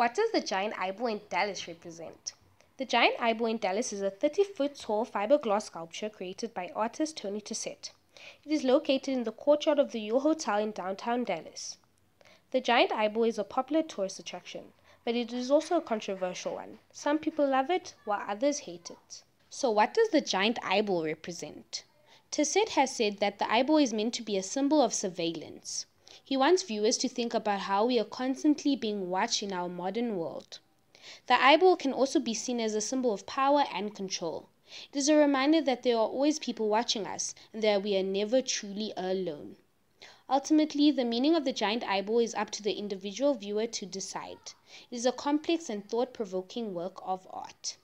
What does the giant eyeball in Dallas represent? The giant eyeball in Dallas is a 30-foot tall fiberglass sculpture created by artist Tony Tasset. It is located in the courtyard of the Joule Hotel in downtown Dallas. The giant eyeball is a popular tourist attraction, but it is also a controversial one. Some people love it, while others hate it. So what does the giant eyeball represent? Tasset has said that the eyeball is meant to be a symbol of surveillance. He wants viewers to think about how we are constantly being watched in our modern world. The eyeball can also be seen as a symbol of power and control. It is a reminder that there are always people watching us and that we are never truly alone. Ultimately, the meaning of the giant eyeball is up to the individual viewer to decide. It is a complex and thought-provoking work of art.